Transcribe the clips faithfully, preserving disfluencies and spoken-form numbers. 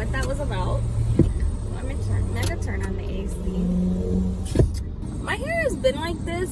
what that was about. Let me turn, I'm gonna turn on the A C. My hair has been like this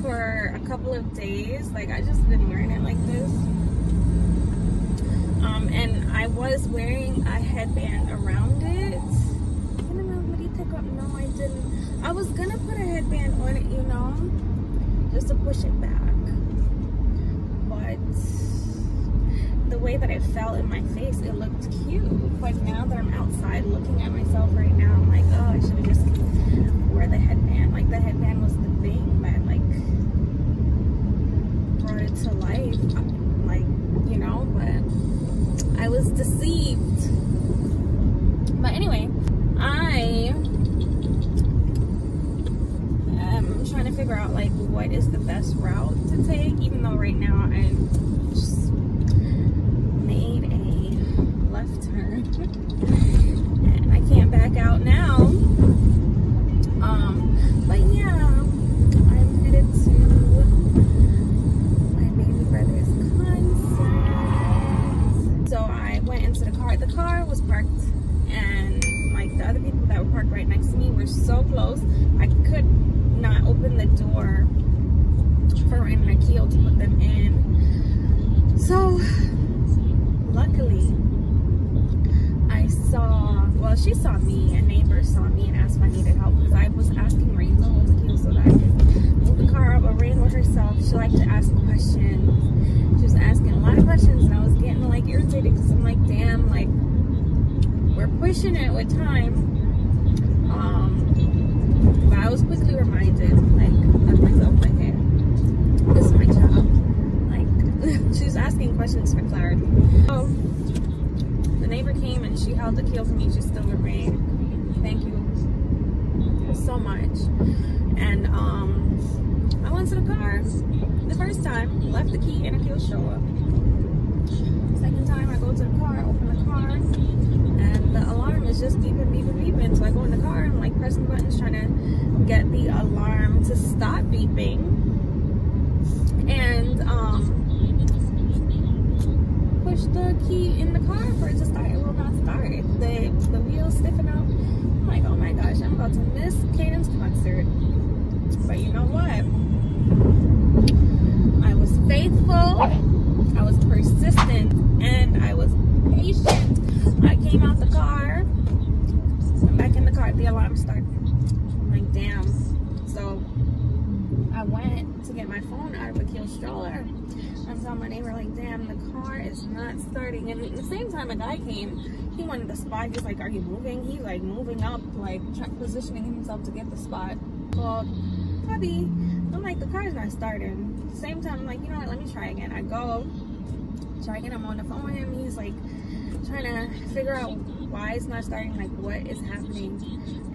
for a couple of days. Like, I just been wearing it like this. Um, and I was wearing a headband around it. No, I didn't. I was gonna put a headband on it, you know, just to push it back. But the way that it fell in my face, it looked cute. But now that I'm outside looking at myself right now, I'm like, oh, I should have just wore the headband. Like, the headband was the thing that, like, brought it to life. Like, you know, but I was deceived. But anyway, I am trying to figure out, like, what is the best route to take, even though right now I just made a left turn and I can't back out now. Um, but yeah, I'm headed to my baby brother's concert. So I went into the car. The car was parked, and the other people that were parked right next to me were so close, I could not open the door for Raymond and Akil to put them in. So luckily I saw, well, she saw me, a neighbor saw me and asked if I needed help, because I was asking Raymond to hold Akil so that I could move the car up. But Raymond herself, she liked to ask questions. She was asking a lot of questions, and I was getting, like, irritated, because I'm like, damn, like, we're pushing it with time. Um, but I was quickly reminded, like, of myself, like, hey, this is my job. Like, she was asking questions for clarity. So the neighbor came and she held Akil for me. She still remained. Thank you so much. And um, I went to the car the first time, left the key in Akil's show up. Second time, I go to the car, open the car, and the alarm is just beeping, beeping, beeping. So I go in the car, I'm like pressing buttons, trying to get the alarm to stop beeping, and um, push the key in the car for it to start. It will not start. The, the wheels stiffen up. I'm like, oh my gosh, I'm about to miss Caden's concert. But you know what? I was faithful. I was persistent, and I was patient. I came out the car. I'm back in the car. The alarm started. I'm like, damn. So I went to get my phone out of Akil's stroller. I saw my neighbor, like, damn, the car is not starting. And at the same time, a guy came. He wanted the spot. He's like, are you moving? He's like moving up, like positioning himself to get the spot. Called hubby. I'm like, the car's not starting. Same time, I'm like, you know what, let me try again. I go, try again, I'm on the phone with him. He's like, trying to figure out why it's not starting, like, what is happening.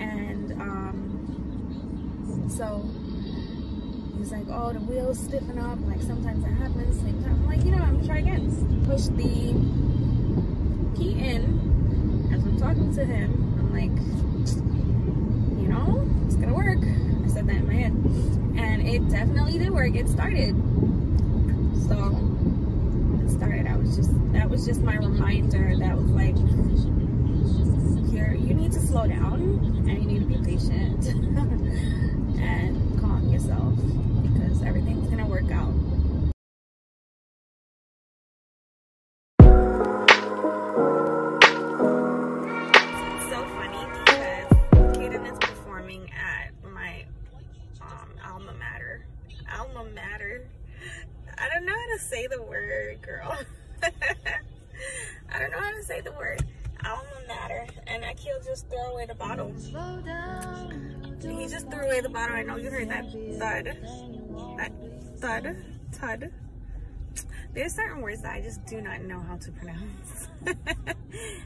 And um, so he's like, oh, the wheels stiffen up. Like, sometimes that happens. Same time, I'm like, you know what, I'm gonna try again. Push the key in as I'm talking to him. I'm like, you know, it's gonna work. I said that in my head, and it definitely did work. It started. So it started. I was just, that was just my reminder. That was like, here, you need to slow down, and you need to be patient and calm yourself, because everything's gonna work out. I don't know how to say the word, girl. I don't know how to say the word. Alma mater. And Akil just threw away the bottle. He just threw away the bottle. I know you heard that thud. That thud. Thud. There's certain words that I just do not know how to pronounce.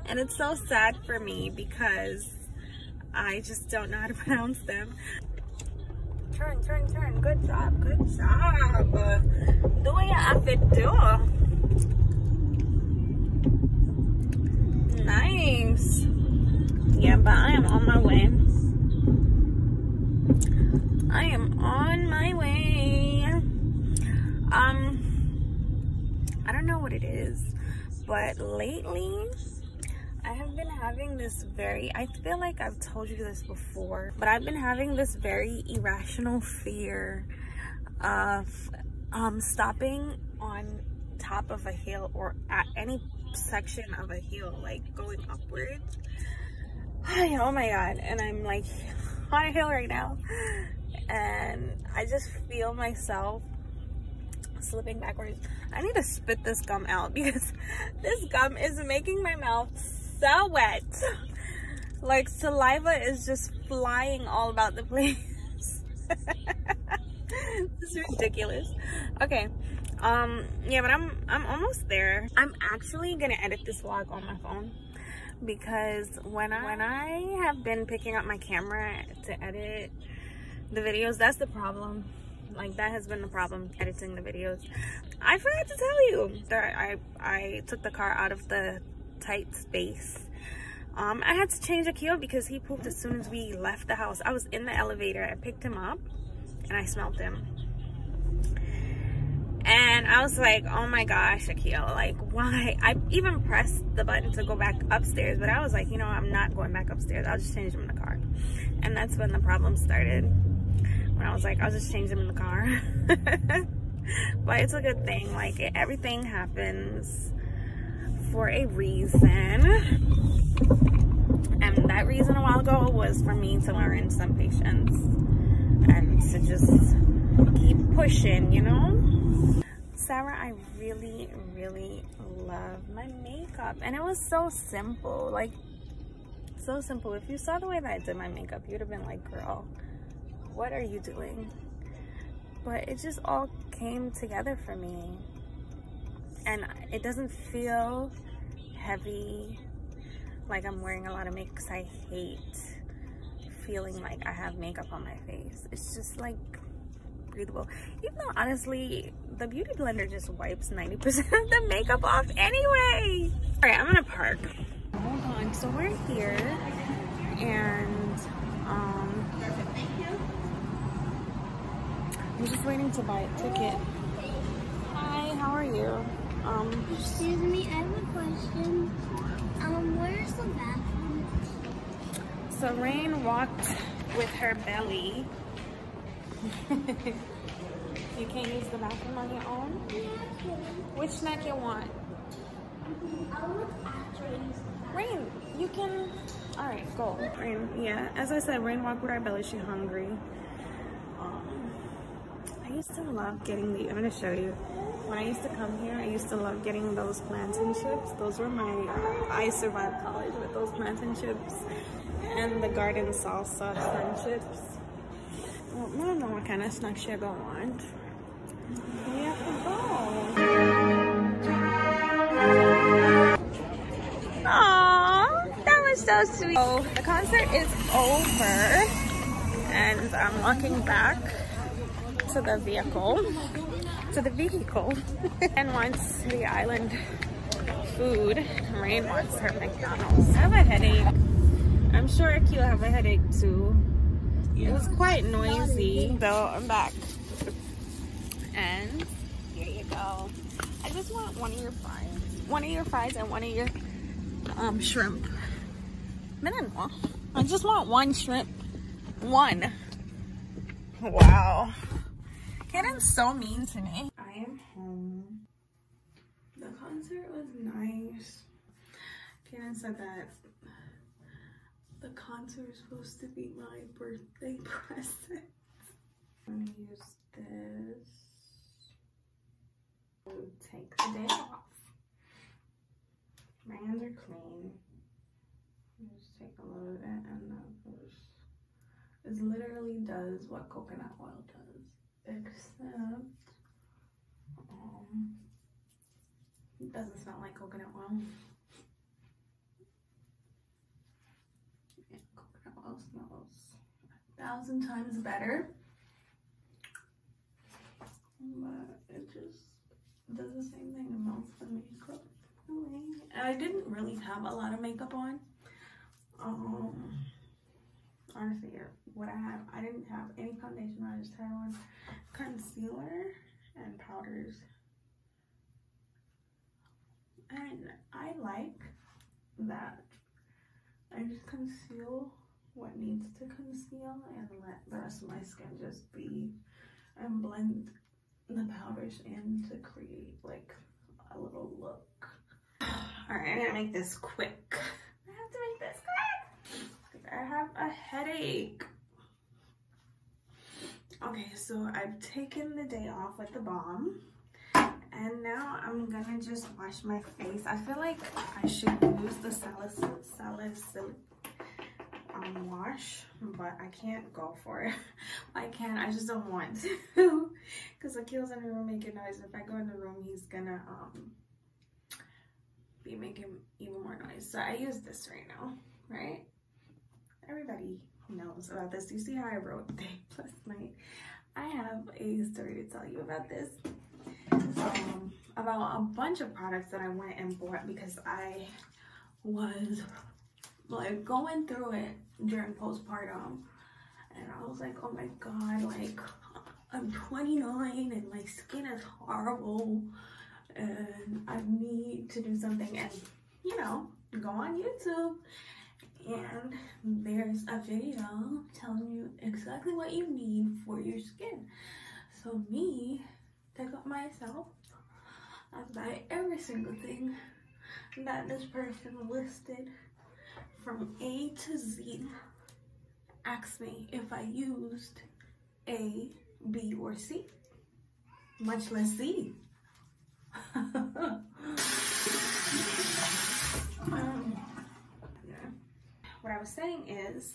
And it's so sad for me, because I just don't know how to pronounce them. Turn, turn, turn. Good job, good job. Do what you have to do. Nice. Yeah, but I am on my way. I am on my way. Um, I don't know what it is, but lately I have been having this very, I feel like I've told you this before, but I've been having this very irrational fear of um, stopping on top of a hill or at any section of a hill, like going upwards. Oh my god, and I'm like on a hill right now, and I just feel myself slipping backwards. I need to spit this gum out because this gum is making my mouth so wet. Like saliva is just flying all about the place. This is ridiculous. Okay, um yeah, but i'm i'm almost there. I'm actually gonna edit this vlog on my phone because when i when i have been picking up my camera to edit the videos, that's the problem. Like, that has been the problem, editing the videos. I forgot to tell you that I, I took the car out of the tight space. Um, I had to change Akio because he pooped as soon as we left the house. I was in the elevator. I picked him up, and I smelled him. And I was like, oh my gosh, Akio, like, why? I even pressed the button to go back upstairs, but I was like, you know, I'm not going back upstairs. I'll just change him in the car. And that's when the problem started. I was like, I'll just change them in the car. But it's a good thing. Like, it, everything happens for a reason. And that reason a while ago was for me to learn some patience and to just keep pushing, you know? Sarah, I really, really love my makeup. And it was so simple. Like, so simple. If you saw the way that I did my makeup, you'd have been like, girl, what are you doing? But it just all came together for me, and it doesn't feel heavy, like I'm wearing a lot of makeup, because I hate feeling like I have makeup on my face. It's just like breathable, even though honestly the beauty blender just wipes ninety percent of the makeup off anyway. All right, I'm gonna park. Hold on, so we're here, and um I'm just waiting to buy a ticket. Hi, how are you? Um, Excuse me, I have a question. Um, where's the bathroom? So Rain walked with her belly. You can't use the bathroom on your own? Yeah, which snack you want? I want afterwards. Rain, you can. All right, go. Rain, yeah, as I said, Rain walked with her belly. She's hungry. I used to love getting the, I'm going to show you, when I used to come here, I used to love getting those plantain chips. Those were my, uh, I survived college with those plantain chips and the garden salsa sun chips. Well, I don't know what kind of snack I don't want. We have to go. Aww, that was so sweet. So the concert is over, and I'm walking back to the vehicle to the vehicle and wants the island food. Rain wants her McDonald's. I have a headache. I'm sure Akio have a headache too. Yeah. It was quite noisy. So I'm back, and here you go. I just want one of your fries, one of your fries and one of your um shrimp. I just want one shrimp. One. Wow. Caden's so mean to me. I am home. The concert was nice. Caden said that the concert was supposed to be my birthday present. I'm gonna use this to take the day off. My hands are clean. Just take a little bit, and that goes. It literally does what coconut oil does. Except, um, it doesn't smell like coconut oil. Yeah, coconut oil smells a thousand times better. But it just does the same thing. It melts the makeup away. I didn't really have a lot of makeup on. Um, honestly, what I have, I didn't have any foundation. I just had one concealer and powders. And I like that I just conceal what needs to conceal and let the rest of my skin just be and blend the powders in to create like a little look. All right, I'm gonna make this quick. I have to make this quick. I have a headache. Okay, so I've taken the day off with the balm, and now I'm gonna just wash my face. I feel like I should use the salicylic salicylic um, wash, but I can't go for it. I can't, I just don't want to. Because Akil's in the room making noise. If I go in the room, he's gonna um be making even more noise. So I use this right now, right? Everybody knows about this. You see how I wrote the day plus night? I have a story to tell you about this. Um, about a bunch of products that I went and bought because I was like going through it during postpartum, and I was like, oh my god, like I'm twenty-nine and my skin is horrible and I need to do something, and you know, go on YouTube and there's a video telling you exactly what you need for your skin. So me, pick up myself, I buy every single thing that this person listed from A to Z. Ask me if I used A, B, or C, much less Z. um, what I was saying is,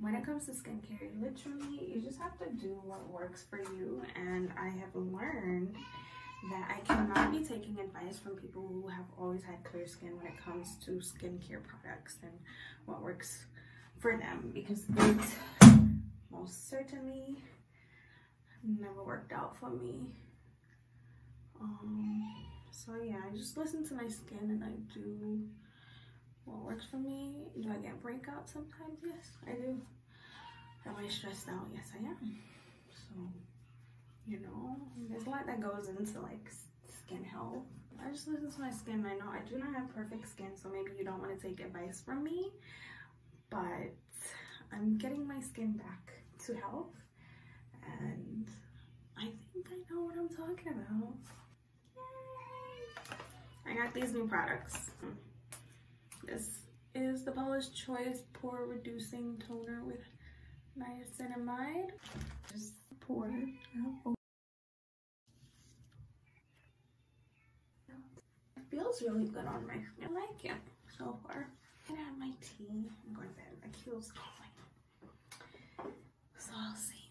when it comes to skincare, literally, you just have to do what works for you. And I have learned that I cannot be taking advice from people who have always had clear skin when it comes to skincare products and what works for them, because it most certainly never worked out for me. Um, so yeah, I just listen to my skin and I do what works for me. Do I get breakouts sometimes? Yes, I do. Am I stressed out? Yes, I am. So, you know, there's a lot that goes into like skin health. I just listen to my skin. I know I do not have perfect skin, so maybe you don't want to take advice from me, but I'm getting my skin back to health and I think I know what I'm talking about. Yay! I got these new products. This is the Paula's Choice Pore Reducing Toner with niacinamide. Just pour it out. It feels really good on my skin. I like it so far. I'm gonna have my tea. I'm going to bed. My Akil's calling. So I'll see.